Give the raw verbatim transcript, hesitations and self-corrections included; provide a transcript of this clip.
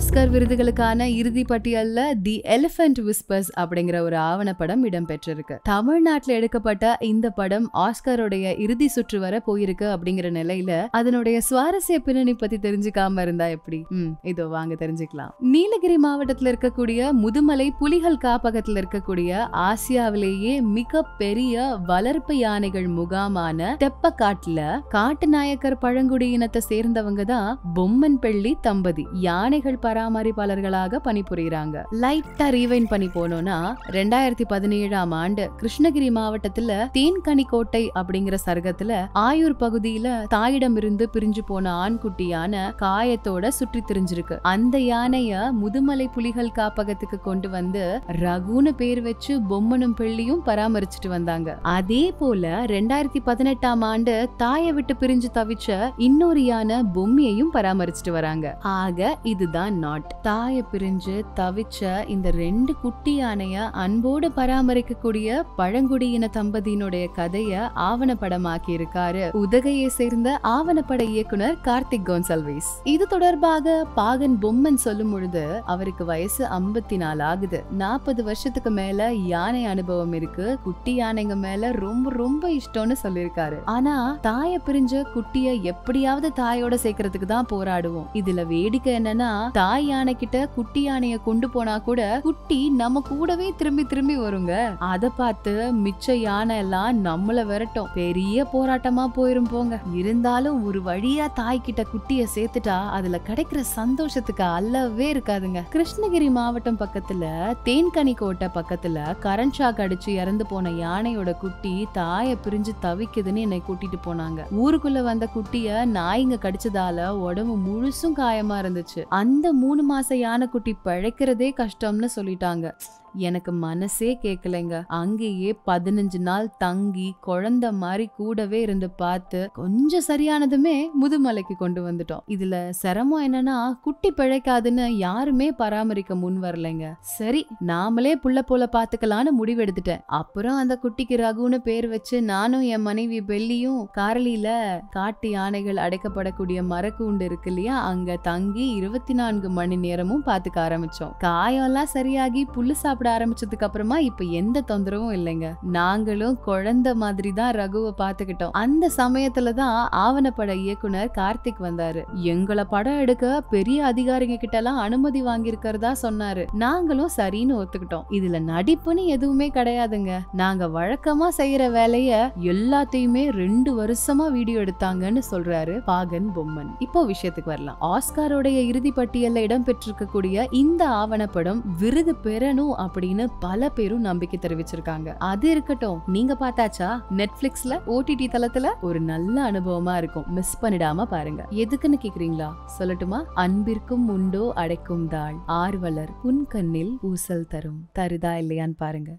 Oscar விருதுகளுக்கான இறுதி பட்டியல்ல தி elephant whispers அப்படிங்கிற ஒரு ஆவணப்படம் இடம்பெற்றிருக்கு. தமிழ்நாட்டில் எடுக்கப்பட்ட இந்த படம் ஆஸ்கருடைய இறுதி சுற்று வர போயிருக்கு அப்படிங்கிற நிலையில அதனுடைய சுவாரஸ்ய பின்னணி பத்தி தெரிஞ்சுக்காம இருந்தா எப்படி? ம் இதோ வாங்க தெரிஞ்சுக்கலாம். நீலகிரி மாவட்டத்தில் இருக்கக்கூடிய முதுமலை புலிகள் காப்பகத்தில் இருக்கக்கூடிய ஆசியாவிலேயே மிக பெரிய வளர்ப்பு யானைகள் முகாமான தெப்ப காட்டுல காட்டுநாயக்கர் பழங்குடி இனத்தை சேர்ந்தவங்க தான் பொம்மன் பெள்ளி தம்பதி யானைகள் பராமரிப்பாளர்களாக பணிபுரியுறாங்க. லைட்டா ரீவைண்ட் பண்ணி போனோம்னா ரெண்டாயிரத்தி பதினேழாம் ஆண்டு கிருஷ்ணகிரி மாவட்டத்துல தேன்கனிக்கோட்டை அப்படிங்கிற சர்க்கத்துல ஆயூர் பகுதியில தாயிடமிருந்து பிரிஞ்சு போன ஆண்குட்டியான காயத்தோட சுற்றி திரிஞ்சிருக்கு. அந்த யானைய முதுமலை புலிகள் காப்பகத்துக்கு கொண்டு வந்து ரகுன்னு பேர் வச்சு பொம்மனும் பெள்ளியும் பராமரிச்சுட்டு வந்தாங்க. அதே போல ரெண்டாயிரத்தி பதினெட்டாம் ஆண்டு தாயை விட்டு பிரிஞ்சு தவிச்ச இன்னொரு யானை பொம்மியையும் பராமரிச்சுட்டு வராங்க. ஆக இதுதான் நாட். தாயை பிரிஞ்சு தவிச்ச இந்த ரெண்டு குட்டி யானைய அன்போடு பராமரிக்க கூடிய பழங்குடியின தம்பதியினுடைய கதைய ஆவணப்படமாக்கி இருக்காரு உதகையை சேர்ந்த ஆவணப்பட இயக்குனர் கார்த்திக் கோன்சால்வேஸ். இது தொடர்பாக பாகன் பொம்மன் சொல்லும் பொழுது அவருக்கு வயசு ஐம்பத்தி நாலு ஆகுது. நாற்பது வருஷத்துக்கு மேல யானை அனுபவம் இருக்கு. குட்டி யானைங்க மேல ரொம்ப ரொம்ப இஷ்டம்னு சொல்லிருக்காரு. ஆனா தாயை பிரிஞ்ச குட்டிய எப்படியாவது தாயோட சேர்க்கறதுக்கு தான் போராடுவோம். இதுல வேடிக்கை என்னன்னா தாய் யானை கிட்ட குட்டி யானைய கொண்டு போனா கூட குட்டி நம்ம கூடவே திரும்பி திரும்பி வருங்க. அத பார்த்து மிச்ச யானை எல்லாம் நம்மள விரட்டும். பெரிய போராட்டமா போயிரும் போங்க. இருந்தாலும் ஒரு வழியா தாய் கிட்ட குட்டிய சேர்த்துட்டா அதுல கிடைக்கிற சந்தோஷத்துக்கு அல்லவே இருக்காதுங்க. கிருஷ்ணகிரி மாவட்டம் பக்கத்துல தேன்கனிக்கோட்டை பக்கத்துல கரண்ட் ஷாக் அடிச்சு இறந்து போன யானையோட குட்டி தாயை பிரிஞ்சு தவிக்குதுன்னு என்னை கூட்டிட்டு போனாங்க. ஊருக்குள்ள வந்த குட்டிய நாய்ங்க கடிச்சதால உடம்பு முழுசும் காயமா இருந்துச்சு. அந்த மூணு மாச யானை குட்டி பழைக்கிறதே கஷ்டம்னு சொல்லிட்டாங்க. எனக்கு மனசே கேட்கலைங்க. அங்கேயே பதினஞ்சு நாள் தங்கி குழந்தை மாதிரி கூடவே இருந்து பார்த்து கொஞ்சம் சரியானதுமே முதுமலைக்கு கொண்டு வந்துட்டோம். இதுல சிரமம் என்னன்னா குட்டி பிழைக்காதுன்னு யாருமே பராமரிக்க முன் வரலைங்க. சரி நாமளே புள்ள போல பாத்துக்கலான்னு முடிவெடுத்துட்டேன். அப்புறம் அந்த குட்டிக்கு ரகுன்னு பேர் வச்சு நானும் என் மனைவி பெல்லியும் காரளியில காட்டு யானைகள் அடைக்கப்படக்கூடிய மரக்கூண்டு இருக்கு இல்லையா, அங்க தங்கி இருபத்தி நான்கு மணி நேரமும் பாத்துக்க ஆரம்பிச்சோம். காயெல்லாம் சரியாகி புல்லு சாப்பிட்டு ஆரம்பிச்சதுக்கு அப்புறமா இப்ப எந்த தொந்தரவும் இல்லைங்க. நாங்களும் குழந்தை மாதிரி தான் ரகுவை பாத்துக்கிட்டோம். அந்த சமயத்துலதான் ஆவணப்பட இயக்குனர் கார்த்திக் வந்தாரு. எங்களை படம் எடுக்க பெரிய அதிகாரிங்க கிட்ட எல்லாம் அனுமதி வாங்கி இருக்கிறதா சொன்னாரு. நாங்களும் சரின்னு ஒத்துக்கிட்டோம். இதுல நடிப்புன்னு எதுவுமே கிடையாதுங்க. நாங்க வழக்கமா செய்யற வேலைய எல்லாத்தையுமே ரெண்டு வருஷமா வீடியோ எடுத்தாங்கன்னு சொல்றாரு பாகன் பொம்மன். இப்போ விஷயத்துக்கு வரலாம். ஆஸ்காரோடைய இறுதி பட்டியல்ல இடம்பெற்றிருக்க கூடிய இந்த ஆவணப்படம் விருது பெறணும் அப்படின்னு பல பேரும் நம்பிக்கை தெரிவிச்சிருக்காங்க. அது இருக்கட்டும், நீங்க பார்த்தாச்சா? நெட்ஃபிளிக்ஸ்ல ஓடிடி தளத்துல ஒரு நல்ல அனுபவமா இருக்கும். மிஸ் பண்ணிடாம பாருங்க. எதுக்குன்னு கேக்குறீங்களா? சொல்லட்டுமா? அன்பிற்கும் உண்டோ அடைக்கும் தாள், ஆர்வலர் உன் கண்ணில் ஊசல் தரும். தருதா இல்லையான்னு பாருங்க.